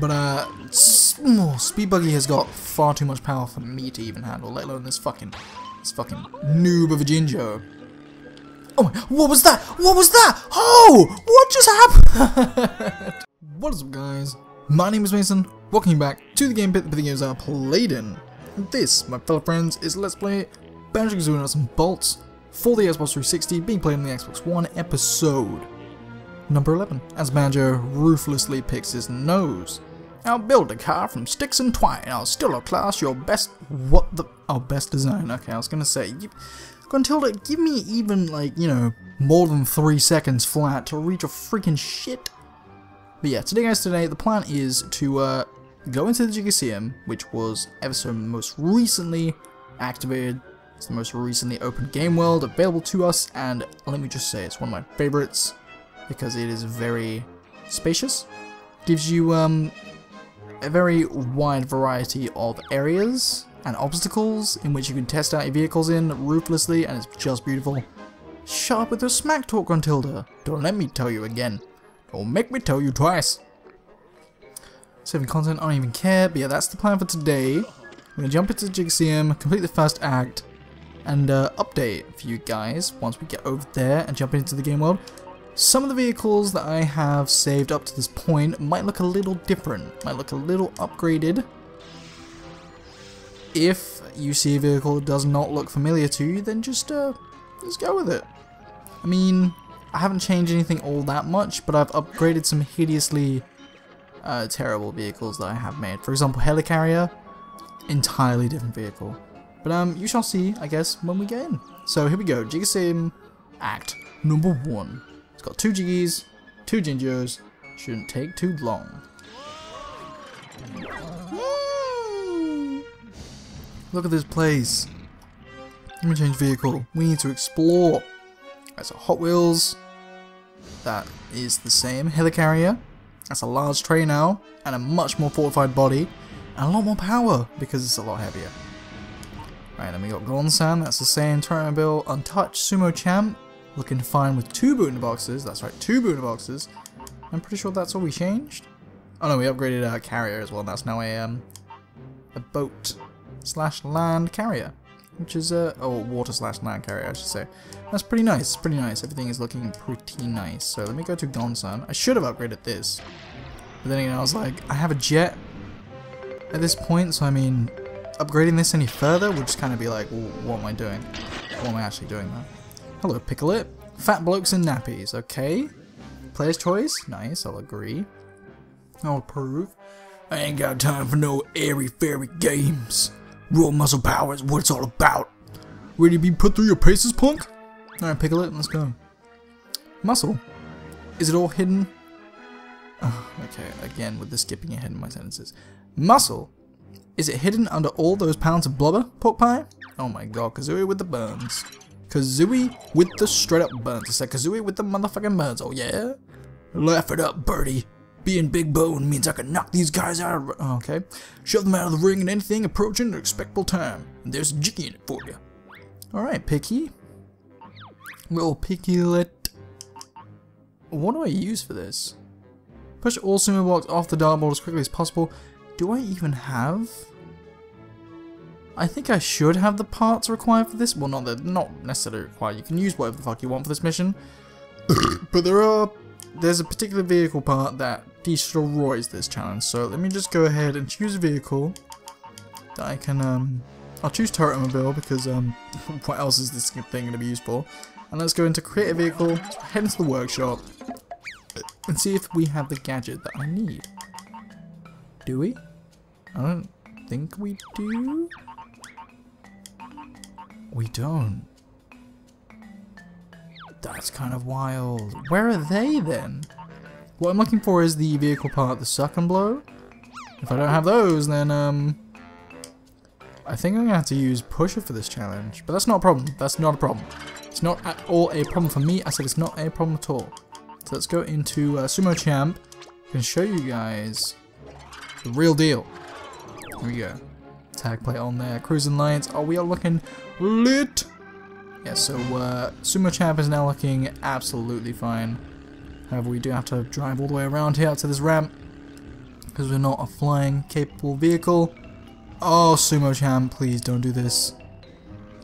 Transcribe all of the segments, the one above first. But Speed Buggy has got far too much power for me to even handle, let alone this fucking noob of a Jinjo. Oh my, what was that? What was that? Oh, what just happened? What is up, guys? My name is Mason, welcome back to the game pit that the videos are played in. And this, my fellow friends, is Let's Play Banjo-Kazooie: Nuts and Bolts for the Xbox 360, being played on the Xbox One, episode number 11, as Banjo ruthlessly picks his nose. I'll build a car from sticks and twine, I'll still outclass your best, what the, our best design, okay, I was gonna say, Gruntilda, give me even, like, you know, more than 3 seconds flat to reach a freaking shit. But yeah, today, the plan is to, go into the Jiggoseum, which was ever so most recently activated. It's the most recently opened game world available to us, and let me just say, it's one of my favorites, because it is very spacious, gives you, a very wide variety of areas and obstacles in which you can test out your vehicles in ruthlessly, and it's just beautiful. Shut up with your smack talk, Gruntilda. Don't let me tell you again. Don't make me tell you twice. Saving content, I don't even care, but yeah, that's the plan for today. I'm gonna jump into Jiggoseum, complete the first act, and update for you guys once we get over there and jump into the game world. Some of the vehicles that I have saved up to this point might look a little different, might look a little upgraded. If you see a vehicle that does not look familiar to you, then just go with it. I mean, I haven't changed anything all that much, but I've upgraded some hideously terrible vehicles that I have made. For example, Helicarrier, entirely different vehicle. But you shall see, I guess, when we get in. So here we go, Jiggoseum Act Number 1. It's got 2 Jiggies, 2 Jinjos, shouldn't take too long. Woo! Look at this place. Let me change vehicle. We need to explore. Alright, so Hot Wheels, that is the same. Helicarrier, that's a large tray now, and a much more fortified body, and a lot more power because it's a lot heavier. Alright, then we got Gonsan, that's the same. Turmobile, Untouched, Sumo Champ. Looking fine with 2 booster boxes, that's right, 2 booster boxes. I'm pretty sure that's all we changed. Oh no, we upgraded our carrier as well. That's now a boat slash land carrier, which is water slash land carrier, I should say. That's pretty nice, pretty nice. Everything is looking pretty nice. So let me go to Gonsan. I should have upgraded this, but then again, I was like, I have a jet at this point, so I mean, upgrading this any further would just kind of be like, well, what am I doing? What am I actually doing now? Hello, Pikelet. Fat blokes in nappies, okay. Player's choice? Nice, I'll agree. I'll approve. I ain't got time for no airy-fairy games. Raw muscle power is what it's all about. Ready to be put through your paces, punk? Alright, Pikelet, let's go. Muscle. Is it all hidden? Oh, okay, again with the skipping ahead in my sentences. Muscle. Is it hidden under all those pounds of blubber, pork pie? Oh my god, Kazooie with the burns. Kazooie with the straight up burns. I said Kazooie with the motherfucking burns. Oh yeah? Laugh it up, birdie. Being big bone means I can knock these guys out of okay. Shove them out of the ring in anything approaching an expectable time. And there's Jiggy in it for you. Alright, Picky. Little Pikelet. What do I use for this? Push all sumo blocks off the dartboard as quickly as possible. Do I even have? I think I should have the parts required for this. Well, no, they're not necessarily required. You can use whatever the fuck you want for this mission. But there's a particular vehicle part that destroys this challenge. So let me just go ahead and choose a vehicle that I can, I'll choose Turretmobile because, what else is this thing going to be used for? And let's go into create a vehicle, head into the workshop, and see if we have the gadget that I need. Do we? I don't think we do. We don't. That's kind of wild. Where are they then? What I'm looking for is the vehicle part, the suck and blow. If I don't have those, then I think I'm gonna have to use pusher for this challenge. But that's not a problem. That's not a problem. It's not at all a problem for me. I said it's not a problem at all. So let's go into Sumo Champ and show you guys the real deal. Here we go. Tag plate on there, cruising lights. Oh, we are looking lit! Yeah, so Sumo Champ is now looking absolutely fine. However, we do have to drive all the way around here to this ramp. because we're not a flying capable vehicle. Oh, Sumo Champ, please don't do this.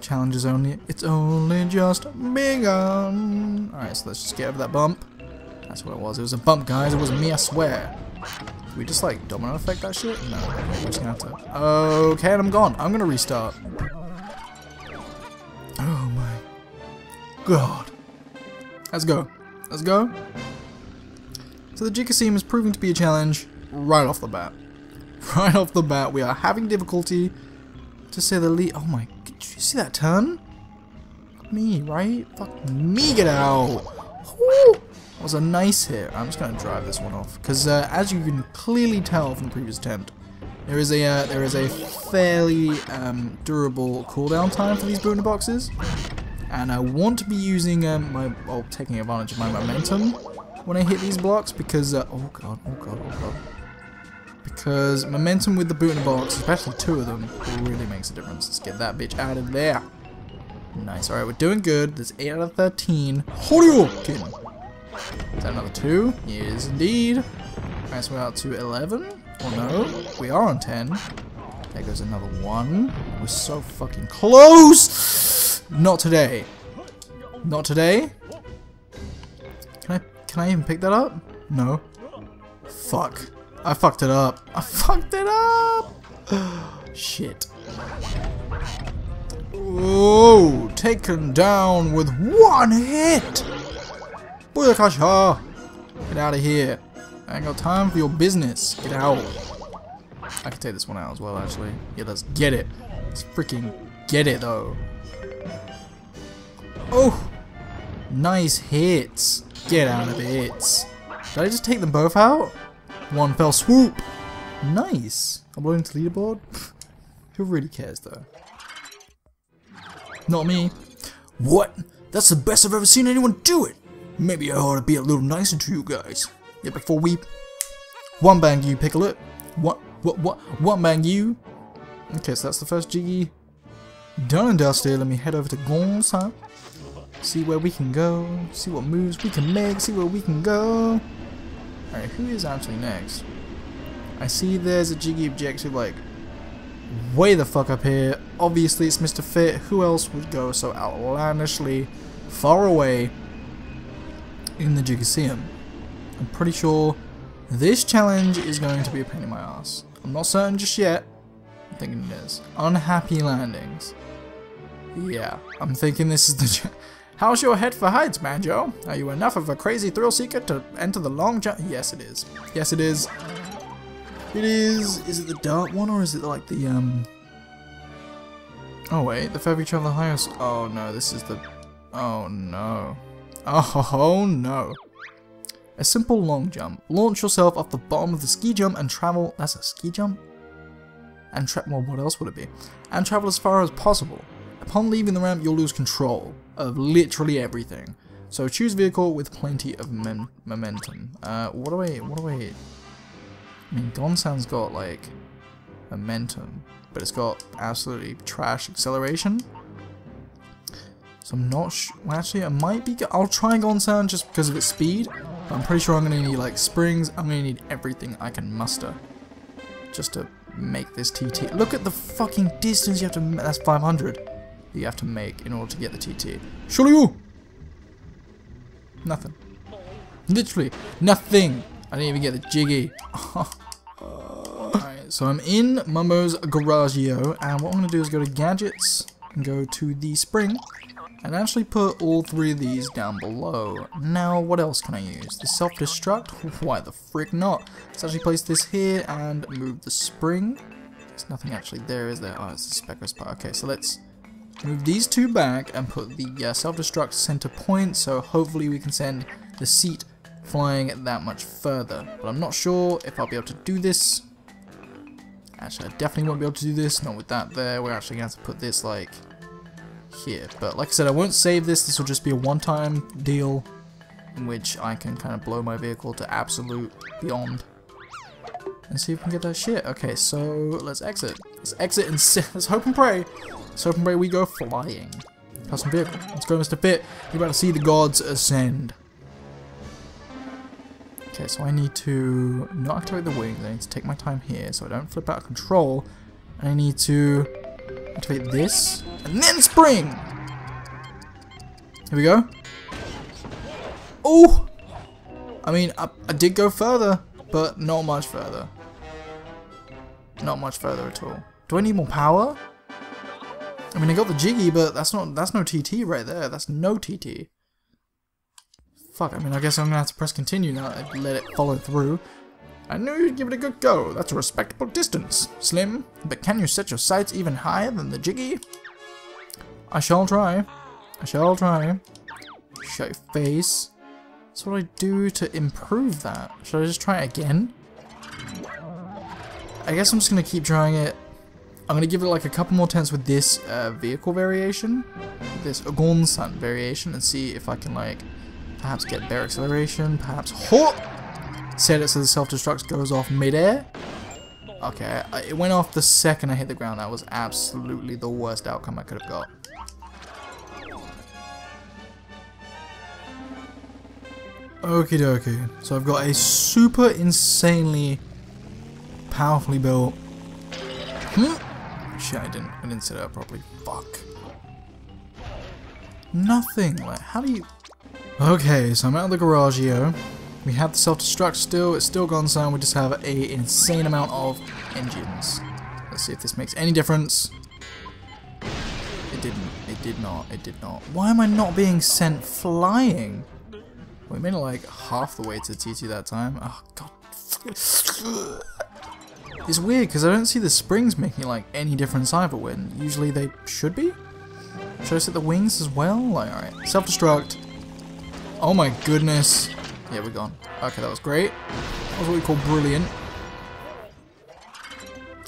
Challenge is only, it's only just begun. Alright, so let's just get over that bump. That's what it was. It was a bump, guys. It wasn't me, I swear. Did we just like domino effect that shit? No, we're just gonna have to. Okay, and I'm gone. I'm gonna restart. Oh my god. Let's go. Let's go. So the Jiggoseum is proving to be a challenge right off the bat. Right off the bat, we are having difficulty to say the least. Oh my god. Did you see that turn? Me, right? Fuck me, get out! Woo! That was a nice hit. I'm just gonna drive this one off because, as you can clearly tell from the previous attempt, there is a fairly durable cooldown time for these boon boxes, and I want to be using taking advantage of my momentum when I hit these blocks because oh god, oh god, oh god. Because momentum with the boot in the box, especially two of them, really makes a difference. Let's get that bitch out of there. Nice. Alright, we're doing good. That's 8 out of 13. Horiokin! Is that another 2? Yes, indeed. Alright, so we're out to 11. Oh no, we are on 10. There goes another 1. We're so fucking close! Not today. Not today. Can I even pick that up? No. Fuck. I fucked it up. I fucked it up! Shit. Oh, taken down with 1 hit! Booyakasha! Get out of here. I ain't got time for your business. Get out. I can take this one out as well, actually. Yeah, let's get it. Let's freaking get it, though. Oh! Nice hits. Get out of it. Did I just take them both out? One fell swoop! Nice! Uploading to leaderboard? Pfft. Who really cares though? Not me. What? That's the best I've ever seen anyone do it! Maybe I ought to be a little nicer to you guys. Yeah, before we... One bang you, Pikelet. What? One bang you! Okay, so that's the first Jiggy. Done and dusted. Let me head over to Gonsan. See where we can go. See what moves we can make. See where we can go. Alright, who is actually next? I see there's a Jiggy objective like way the fuck up here. Obviously it's Mr. Fit. Who else would go so outlandishly far away in the Jiggoseum? I'm pretty sure this challenge is going to be a pain in my ass. I'm not certain just yet. I'm thinking it is. Unhappy Landings. Yeah, I'm thinking this is the... How's your head for heights, Banjo? Are you enough of a crazy thrill seeker to enter the long jump? Yes, it is. Yes, it is. It is. Is it the dark one or is it like the Oh wait, the further you travel, the higher. Oh no, this is the. Oh no. Oh no. A simple long jump. Launch yourself off the bottom of the ski jump and travel. That's a ski jump. And well, what else would it be? And travel as far as possible. Upon leaving the ramp, you'll lose control of literally everything. So choose vehicle with plenty of momentum. What do I? I mean, Gonsan's got like momentum, but it's got absolutely trash acceleration. So I'm not sure. Well, actually, I might be. I'll try Gonsan just because of its speed. But I'm pretty sure I'm gonna need like springs. I'm gonna need everything I can muster just to make this TT. Look at the fucking distance you have to. That's 500. You have to make in order to get the TT. Shoryu! Nothing. Literally nothing. I didn't even get the Jiggy. Alright, so I'm in Mumbo's Garagio, and what I'm gonna do is go to gadgets and go to the spring and actually put all 3 of these down below. Now what else can I use? The self-destruct? Why the frick not? Let's actually place this here and move the spring. There's nothing actually there, is there? Oh, it's the Speckers part. Okay, so let's move these 2 back and put the self-destruct center point, so hopefully we can send the seat flying that much further. But I'm not sure if I'll be able to do this. Actually, I definitely won't be able to do this, not with that there. We're actually going to have to put this, like, here. But like I said, I won't save this. This will just be a one-time deal in which I can kind of blow my vehicle to absolute beyond. And see if we can get that shit. Okay, so let's exit. Let's exit and sit. Let's hope and pray. Let's hope and pray we go flying. Custom vehicle. Let's go, Mr. Fit. You're about to see the gods ascend. Okay, so I need to not activate the wings. I need to take my time here so I don't flip out of control. I need to activate this and then spring! Here we go. Oh! I mean, I did go further, but not much further. Not much further at all. Do I need more power? I mean, I got the Jiggy, but that's no TT right there. That's no TT. Fuck, I mean, I guess I'm gonna have to press continue now that I let it follow through. I knew you'd give it a good go. That's a respectable distance, Slim. But can you set your sights even higher than the Jiggy? I shall try. I shall try. Show your face. So what do I do to improve that? Should I just try it again? I guess I'm just gonna keep trying it. I'm gonna give it like a couple more attempts with this vehicle variation. This Gonsan variation, and see if I can like perhaps get their acceleration, perhaps set it so the self-destruct goes off mid-air. Okay, it went off the second I hit the ground. That was absolutely the worst outcome I could have got. Okie dokie. So I've got a super insanely powerfully built. Shit, I didn't set it up properly. Fuck. Nothing. Like, how do you? Okay, so I'm out of the Garagio. We have the self-destruct still, it's still Gonsan, we just have an insane amount of engines. Let's see if this makes any difference. It didn't, it did not. Why am I not being sent flying? We made it like half the way to TT that time. Oh god. It's weird because I don't see the springs making like any difference either when usually they should be. Should I set the wings as well? Like, alright, self-destruct. Oh my goodness. Yeah, we're gone. Okay, that was great. That was what we call brilliant.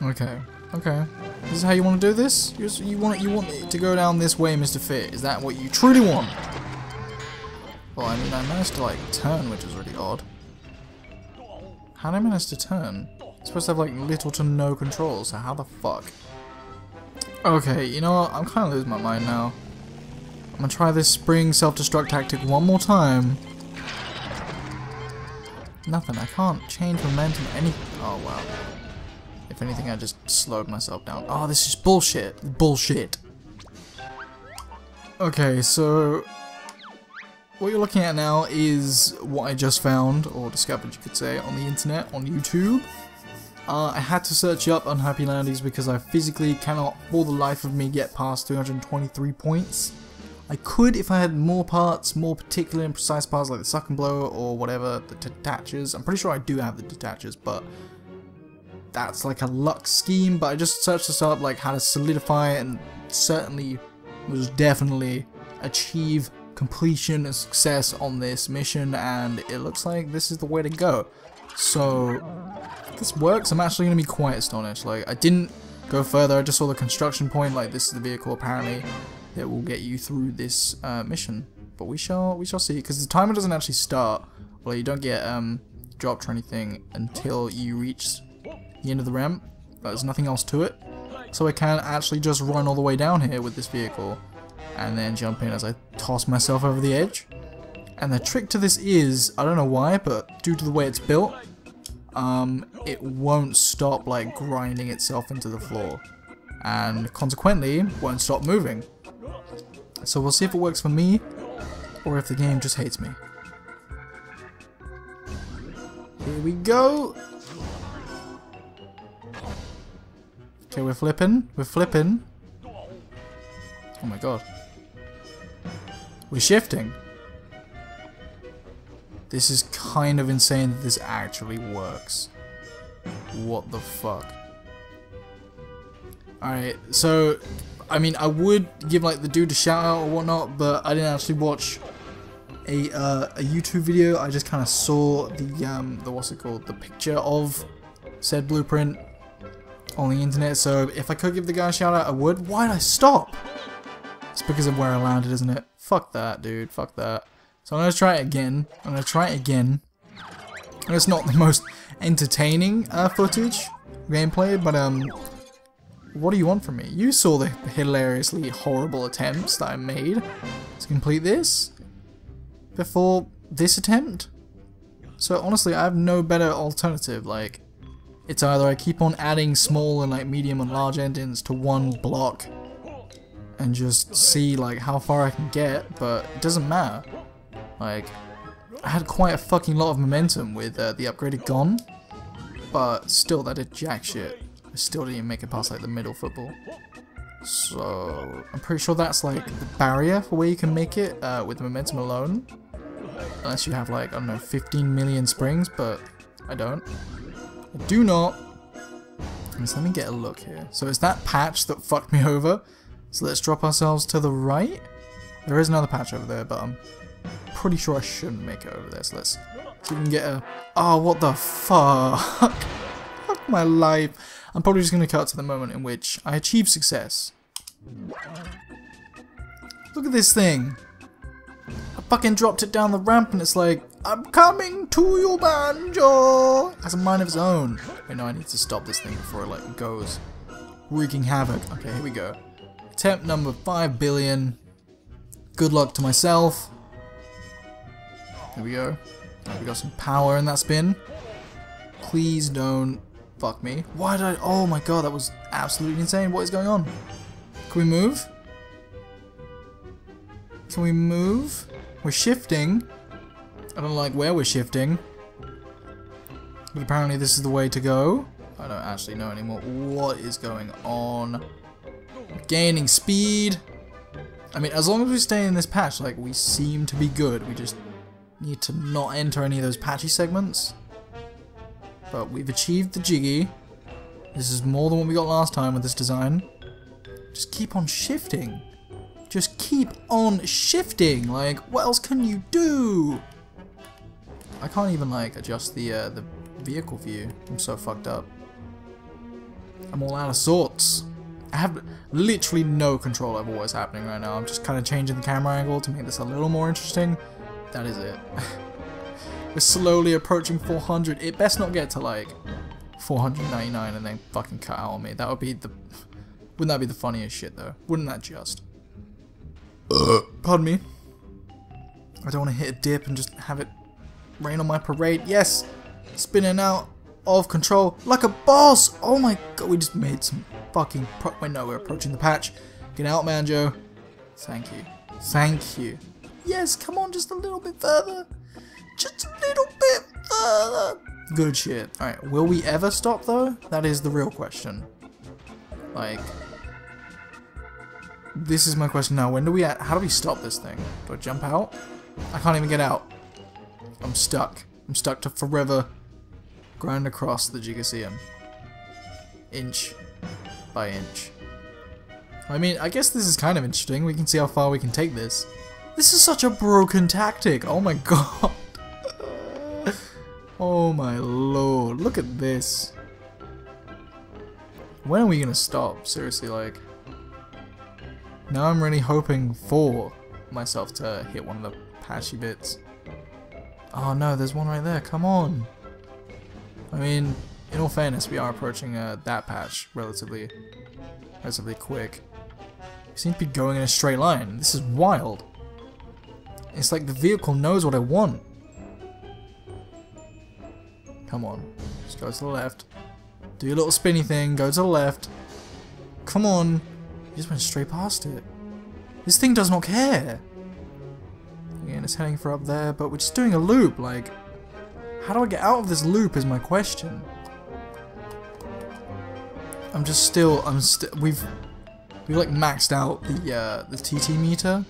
Okay, okay. This is how you want to do this? You want it to go down this way, Mr. Fit. Is that what you truly want? Well, I mean, I managed to, like, turn, which is really odd. How did I manage to turn? I'm supposed to have, like, little to no control, so how the fuck? Okay, you know what? I'm kind of losing my mind now. I'm gonna try this spring self-destruct tactic one more time. Nothing. I can't change momentum anything. Oh, wow. If anything, I just slowed myself down. Oh, this is bullshit. Bullshit. Okay, so what you're looking at now is what I just found, or discovered, you could say, on the internet, on YouTube. I had to search up Unhappy Landings because I physically cannot, for the life of me, get past 323 points. I could if I had more parts, more particular and precise parts like the suck and blow or whatever, the detachers. I'm pretty sure I do have the detachers, but that's like a luck scheme. But I just searched this up, like how to solidify and certainly was definitely achieve completion and success on this mission, and it looks like this is the way to go. So if this works, I'm actually going to be quite astonished. Like, I didn't go further, I just saw the construction point, like this is the vehicle apparently that will get you through this mission, but we shall see, because the timer doesn't actually start. Well, you don't get dropped or anything until you reach the end of the ramp. There's nothing else to it, so I can actually just run all the way down here with this vehicle and then jump in as I toss myself over the edge. And the trick to this is, I don't know why, but due to the way it's built, it won't stop like grinding itself into the floor, and consequently won't stop moving. So we'll see if it works for me, or if the game just hates me. Here we go! Okay, we're flipping, we're flipping. Oh my god. We're shifting. This is kind of insane that this actually works. What the fuck? Alright, so I mean, I would give like the dude a shout out or whatnot, but I didn't actually watch a YouTube video. I just kind of saw the what's it called, the picture of said blueprint on the internet. So if I could give the guy a shout out, I would. Why did I stop? It's because of where I landed, isn't it? Fuck that, dude. Fuck that. So I'm gonna try it again. I'm gonna try it again. And it's not the most entertaining footage, gameplay, but what do you want from me? You saw the hilariously horrible attempts that I made to complete this before this attempt. So honestly, I have no better alternative. Like, it's either I keep on adding small and like medium and large engines to one block and just see like how far I can get, but it doesn't matter. Like, I had quite a fucking lot of momentum with the upgraded Gon, but still that did jack shit. I still didn't even make it past like the middle football. So I'm pretty sure that's like the barrier for where you can make it with momentum alone. Unless you have like, I don't know, 15 million springs, but I don't. I do not. So let me get a look here. So it's that patch that fucked me over. So let's drop ourselves to the right. There is another patch over there, but I'm pretty sure I shouldn't make it over there. So let's see if we can get a... Oh, what the fuck? Fuck my life. I'm probably just going to cut to the moment in which I achieve success. Look at this thing. I fucking dropped it down the ramp and it's like, I'm coming to you, Banjo! Has a mind of its own. Wait, no, I need to stop this thing before it like goes wreaking havoc. Okay, here we go. Attempt number 5 billion. Good luck to myself. Here we go. We got some power in that spin. Please don't fuck me. Why did I... Oh my god, that was absolutely insane. What is going on? Can we move? Can we move? We're shifting. I don't like where we're shifting. But apparently this is the way to go. I don't actually know anymore what is going on. We're gaining speed. I mean, as long as we stay in this patch, like, we seem to be good. We just need to not enter any of those patchy segments. But we've achieved the Jiggy. This is more than what we got last time with this design. Just keep on shifting. Just keep on shifting. Like, what else can you do? I can't even like adjust the vehicle view. I'm so fucked up. I'm all out of sorts. I have literally no control over what's happening right now. I'm just kind of changing the camera angle to make this a little more interesting. That is it. We're slowly approaching 400. It best not get to like 499 and then fucking cut out on me. That would be the... Wouldn't that be the funniest shit though? Wouldn't that just... Pardon me. I don't want to hit a dip and just have it rain on my parade. Yes! Spinning out of control like a boss! Oh my god, we just made some fucking pro... Wait, no, we're approaching the patch. Get out, Banjo. Thank you. Thank you. Yes, come on, just a little bit further. Just a little bit further. Good shit. Alright, will we ever stop though? That is the real question. Like... This is my question now. When do we at? How do we stop this thing? Do I jump out? I can't even get out. I'm stuck. I'm stuck to forever grind across the Jiggoseum. Inch by inch. I mean, I guess this is kind of interesting. We can see how far we can take this. This is such a broken tactic. Oh my god. Oh my lord. Look at this. When are we gonna stop? Seriously, like... Now I'm really hoping for myself to hit one of the patchy bits. Oh no, there's one right there, come on! I mean, in all fairness, we are approaching that patch relatively quick. We seem to be going in a straight line, this is wild. It's like the vehicle knows what I want. Come on, just go to the left. Do your little spinny thing, go to the left. Come on! Just went straight past it. This thing does not care. Again, it's heading for up there, but we're just doing a loop. Like, how do I get out of this loop is my question. I'm just still, we've like maxed out the TT meter.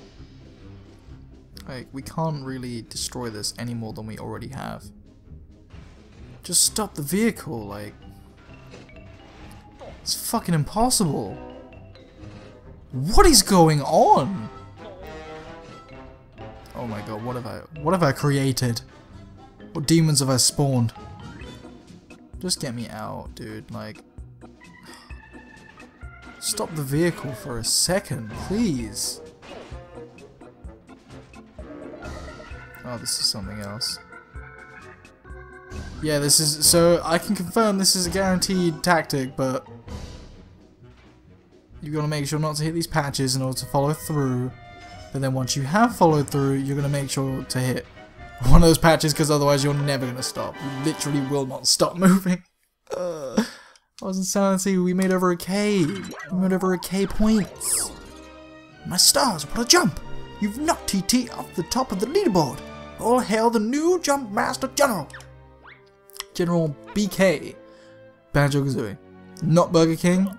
Like, we can't really destroy this any more than we already have. Just stop the vehicle, like, it's fucking impossible. What is going on? Oh my god, what have I created? What demons have I spawned? Just get me out, dude, like... Stop the vehicle for a second, please. Oh, this is something else. Yeah, this is... So, I can confirm this is a guaranteed tactic, but... You've got to make sure not to hit these patches in order to follow through, but then once you have followed through, you're going to make sure to hit one of those patches, because otherwise you're never going to stop. You literally will not stop moving. I was in insanity. We made over a K. We made over a K points. My stars, what a jump! You've knocked TT off the top of the leaderboard. All hail the new Jump Master General. General BK. Banjo-Kazooie. Not Burger King.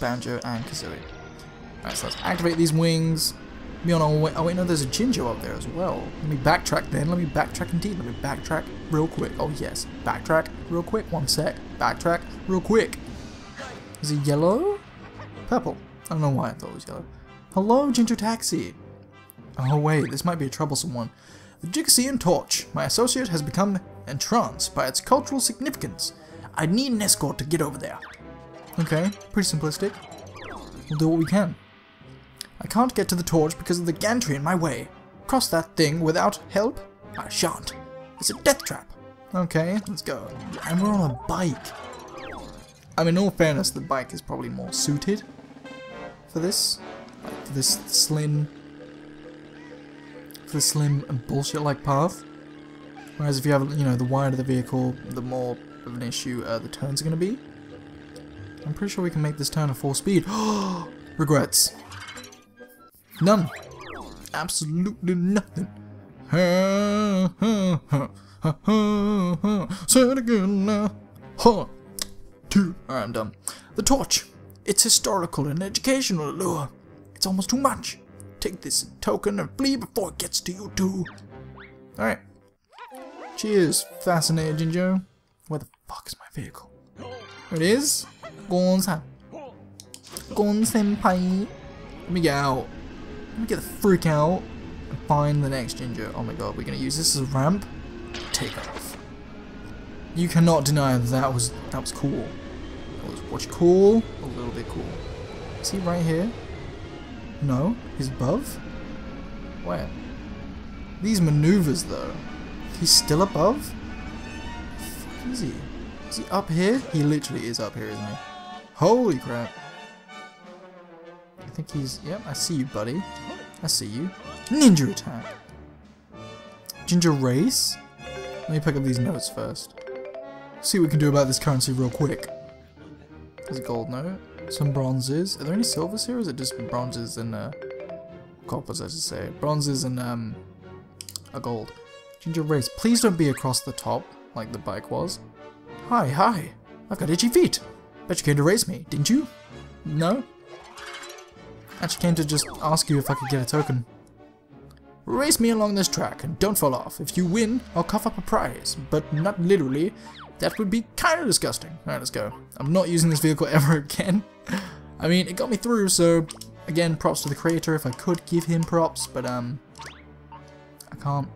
Banjo and Kazooie. Alright, so let's activate these wings. Be on our way. Oh wait, no, there's a Jinjo up there as well. Let me backtrack then. Let me backtrack indeed. Let me backtrack real quick. Oh yes, backtrack real quick. One sec. Backtrack real quick. Is it yellow? Purple. I don't know why I thought it was yellow. Hello, Ginger Taxi. Oh wait, this might be a troublesome one. The Jiggoseum torch. My associate has become entranced by its cultural significance. I need an escort to get over there. Okay, pretty simplistic. We'll do what we can. I can't get to the torch because of the gantry in my way. Cross that thing without help? I shan't. It's a death trap. Okay, let's go. And we're on a bike. I mean, in all fairness, the bike is probably more suited for this. Like, for this slim... for the slim and bullshit-like path. Whereas if you have, you know, the wider the vehicle, the more of an issue the turns are going to be. I'm pretty sure we can make this turn at full speed. Regrets. None. Absolutely nothing. Say it again now. Two. Alright, I'm done. The torch. It's historical and educational allure. It's almost too much. Take this token and flee before it gets to you too. Alright. Cheers, fascinated Jinjo. Where the fuck is my vehicle? There it is. Gonsan. Gonsenpai. Let me get out. Let me get the freak out and find the next Jinjo. Oh my god, we're gonna use this as a ramp. Take off. You cannot deny that that was cool. That was what you call a little bit cool. Is he right here? No, he's above. Where? These maneuvers though. He's still above. What the fuck is he? Is he up here? He literally is up here, isn't he? Holy crap. I think he's... Yep, I see you, buddy. I see you. Ninja attack. Ginger race? Let me pick up these notes first. See what we can do about this currency real quick. There's a gold note. Some bronzes. Are there any silvers here? Or is it just bronzes and... coppers, I should say. Bronzes and... a gold. Ginger race. Please don't be across the top like the bike was. Hi, hi. I've got itchy feet. Bet you came to race me, didn't you? No? Actually came to just ask you if I could get a token. Race me along this track and don't fall off. If you win, I'll cough up a prize, but not literally. That would be kind of disgusting. Alright, let's go. I'm not using this vehicle ever again. I mean, it got me through, so again, props to the creator if I could give him props, but I can't.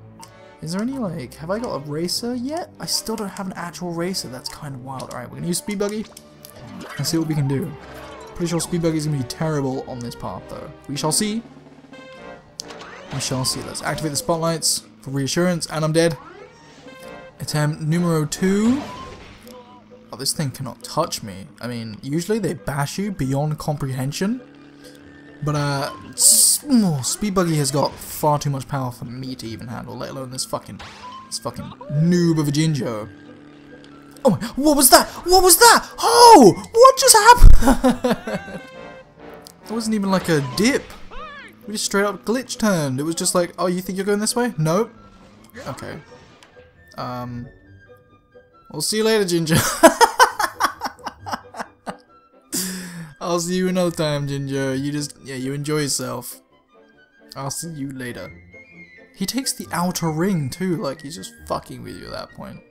Is there any, like, have I got a racer yet? I still don't have an actual racer. That's kind of wild. Alright, we're gonna use Speed Buggy and see what we can do. Pretty sure Speed Buggy is going to be terrible on this path, though. We shall see. We shall see. Let's activate the spotlights for reassurance. And I'm dead. Attempt numero 2. Oh, this thing cannot touch me. I mean, usually they bash you beyond comprehension. But, Speed Buggy has got far too much power for me to even handle, let alone this fucking noob of a Jinjo. Oh my, what was that? What was that? Oh! What just happened? It wasn't even like a dip. We just straight up glitch turned. It was just like, oh, you think you're going this way? Nope. Okay. We'll see you later, Ginger. I'll see you another time, Ginger. You just, yeah, you enjoy yourself. I'll see you later. He takes the outer ring too, like he's just fucking with you at that point.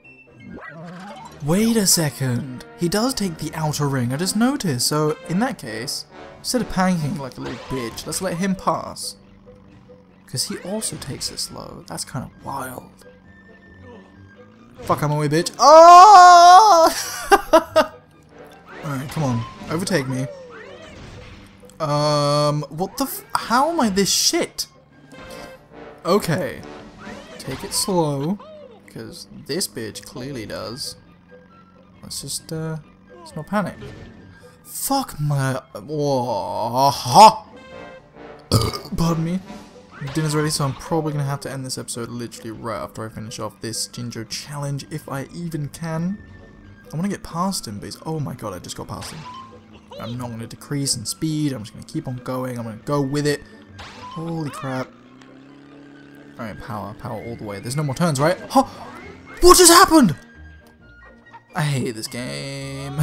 Wait a second, he does take the outer ring, I just noticed, so in that case, instead of panking like a little bitch, let's let him pass. Because he also takes it slow, that's kind of wild. Fuck, I'm away, bitch. Oh! Alright, come on, overtake me. What the f- how am I this shit? Okay, take it slow. Because this bitch clearly does. Let's just, let's not panic. Fuck my... Whoa. Pardon me. Dinner's ready, so I'm probably going to have to end this episode literally right after I finish off this Jinjo challenge, if I even can. I want to get past him, but he's... oh my god, I just got past him. I'm not going to decrease in speed, I'm just going to keep on going, I'm going to go with it. Holy crap. Alright, power, power all the way. There's no more turns, right? Huh? What just happened? I hate this game.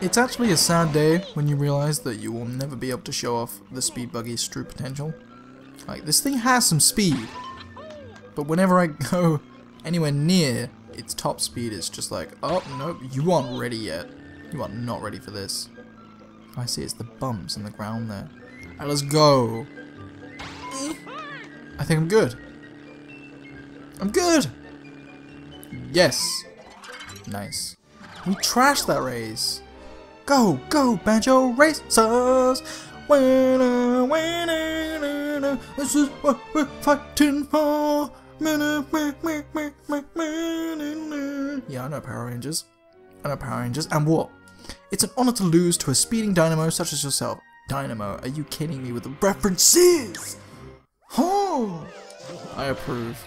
It's actually a sad day when you realize that you will never be able to show off the Speed Buggy's true potential. Like, this thing has some speed, but whenever I go anywhere near its top speed, it's just like, oh, nope, you aren't ready yet. You are not ready for this. Oh, I see it's the bumps in the ground there. Alright, let's go. I think I'm good. I'm good! Yes! Nice. We trashed that race! Go, go, Banjo Racers! Winner, winner, winner. This is what we're fighting for! Yeah, I know Power Rangers. I know Power Rangers, and what? It's an honor to lose to a speeding dynamo such as yourself. Dynamo, are you kidding me with the references? Oh, I approve.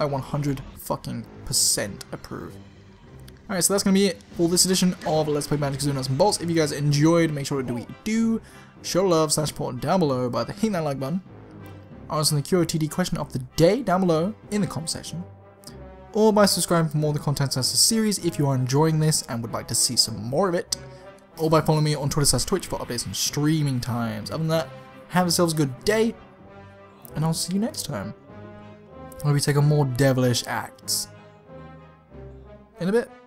I 100% fucking approve. Alright, so that's going to be it for this edition of Let's Play Banjo-Kazooie Nuts and Bolts. If you guys enjoyed, make sure to do what you do. Show love / support down below by hitting that like button. Answering the QOTD question of the day down below in the comment section. Or by subscribing for more of the content as a series if you are enjoying this and would like to see some more of it. Or by following me on Twitter / Twitch for updates on streaming times. Other than that, have yourselves a good day. And I'll see you next time, where we take on more devilish acts. In a bit.